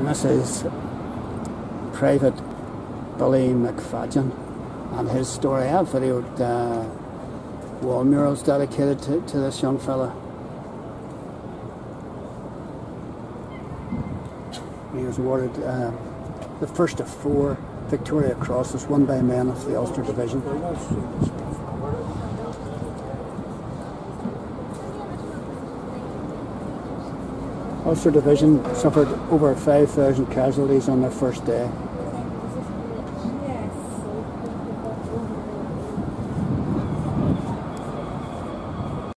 And this is Private Billy McFadzean and his story. I have videoed wall murals dedicated to this young fella. He was awarded the first of four Victoria Crosses, won by men of the Ulster Division. Ulster Division suffered over 5,000 casualties on their first day.